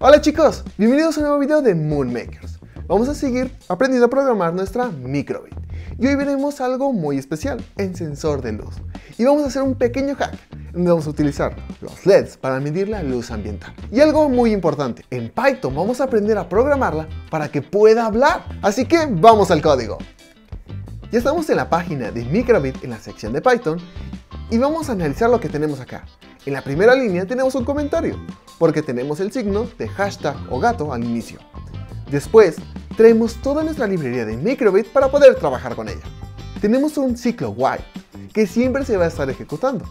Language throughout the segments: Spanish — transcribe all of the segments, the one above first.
Hola chicos, bienvenidos a un nuevo video de MoonMakers. Vamos a seguir aprendiendo a programar nuestra micro:bit. Y hoy veremos algo muy especial, el sensor de luz. Y vamos a hacer un pequeño hack, donde vamos a utilizar los LEDs para medir la luz ambiental. Y algo muy importante, en Python vamos a aprender a programarla para que pueda hablar. Así que vamos al código. Ya estamos en la página de micro:bit en la sección de Python y vamos a analizar lo que tenemos acá. En la primera línea tenemos un comentario, porque tenemos el signo de hashtag o gato al inicio. Después, traemos toda nuestra librería de micro:bit para poder trabajar con ella. Tenemos un ciclo while, que siempre se va a estar ejecutando.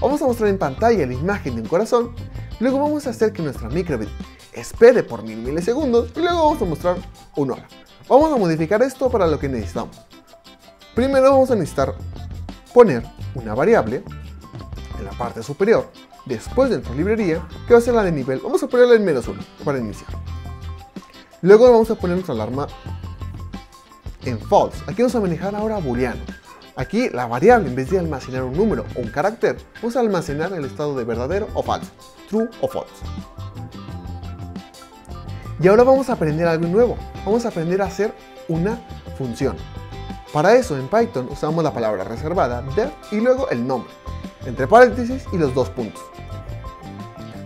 Vamos a mostrar en pantalla la imagen de un corazón, luego vamos a hacer que nuestra micro:bit espere por 1000 milisegundos y luego vamos a mostrar una hora. Vamos a modificar esto para lo que necesitamos. Primero vamos a necesitar poner una variable en la parte superior, después de nuestra librería, que va a ser la de nivel, vamos a ponerla en -1 para iniciar. Luego vamos a poner nuestra alarma en false, aquí vamos a manejar ahora booleano. Aquí la variable, en vez de almacenar un número o un carácter, vamos a almacenar el estado de verdadero o falso, true o false. Y ahora vamos a aprender algo nuevo, vamos a aprender a hacer una función. Para eso en Python usamos la palabra reservada, def, y luego el nombre, entre paréntesis y los 2 puntos.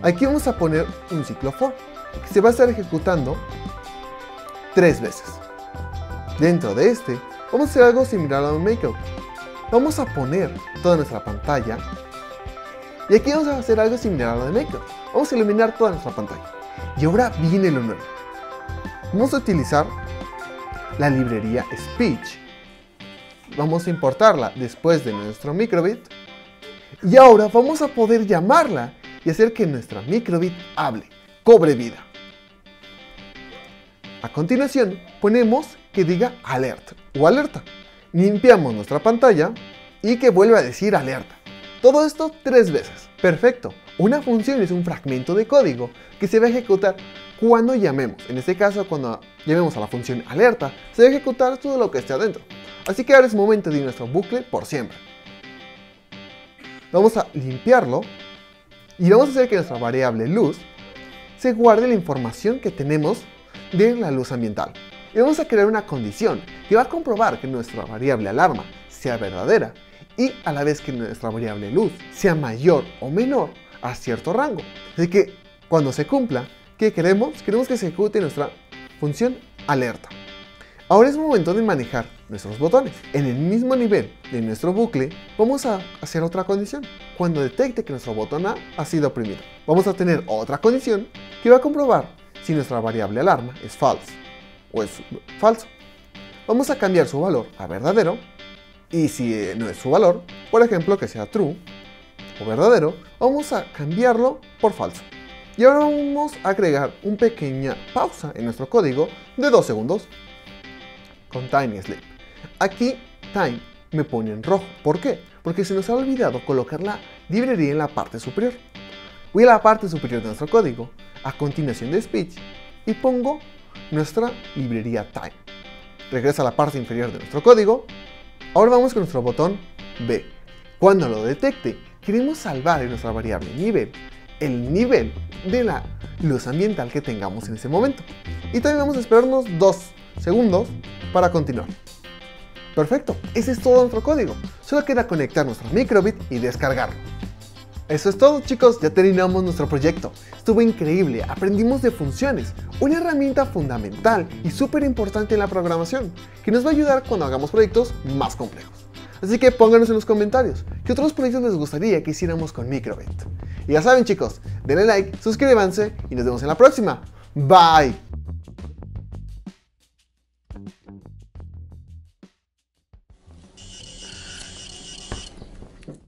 Aquí vamos a poner un ciclo for, que se va a estar ejecutando 3 veces. Dentro de este, vamos a hacer algo similar a un makeout. Vamos a poner toda nuestra pantalla, y aquí vamos a hacer algo similar a lo de makeout. Vamos a iluminar toda nuestra pantalla. Y ahora viene lo nuevo. Vamos a utilizar la librería Speech. Vamos a importarla después de nuestro micro:bit. Y ahora vamos a poder llamarla y hacer que nuestra micro:bit hable, cobre vida. A continuación ponemos que diga alert o alerta. Limpiamos nuestra pantalla y que vuelva a decir alerta. Todo esto 3 veces. Perfecto. Una función es un fragmento de código que se va a ejecutar cuando llamemos. En este caso, cuando llamemos a la función alerta, se va a ejecutar todo lo que esté adentro. Así que ahora es momento de ir a nuestro bucle por siempre. Vamos a limpiarlo y vamos a hacer que nuestra variable luz se guarde la información que tenemos de la luz ambiental. Y vamos a crear una condición que va a comprobar que nuestra variable alarma sea verdadera y a la vez que nuestra variable luz sea mayor o menor a cierto rango. Así que cuando se cumpla, ¿qué queremos? Queremos que se ejecute nuestra función alerta. Ahora es momento de manejar nuestros botones. En el mismo nivel de nuestro bucle, vamos a hacer otra condición. Cuando detecte que nuestro botón A ha sido oprimido, vamos a tener otra condición que va a comprobar si nuestra variable alarma es false o es falso. Vamos a cambiar su valor a verdadero y si no es su valor, por ejemplo que sea true o verdadero, vamos a cambiarlo por falso. Y ahora vamos a agregar una pequeña pausa en nuestro código de 2 segundos. Con time sleep. Aquí time me pone en rojo. ¿Por qué? Porque se nos ha olvidado colocar la librería en la parte superior. Voy a la parte superior de nuestro código, a continuación de speech, y pongo nuestra librería time. Regresa a la parte inferior de nuestro código. Ahora vamos con nuestro botón B. Cuando lo detecte, queremos salvar en nuestra variable nivel el nivel de la luz ambiental que tengamos en ese momento. Y también vamos a esperarnos 2 segundos para continuar. Perfecto, ese es todo nuestro código. Solo queda conectar nuestro micro:bit y descargarlo. Eso es todo chicos, ya terminamos nuestro proyecto. Estuvo increíble, aprendimos de funciones, una herramienta fundamental y súper importante en la programación, que nos va a ayudar cuando hagamos proyectos más complejos. Así que pónganos en los comentarios qué otros proyectos les gustaría que hiciéramos con micro:bit. Y ya saben chicos, denle like, suscríbanse y nos vemos en la próxima. Bye.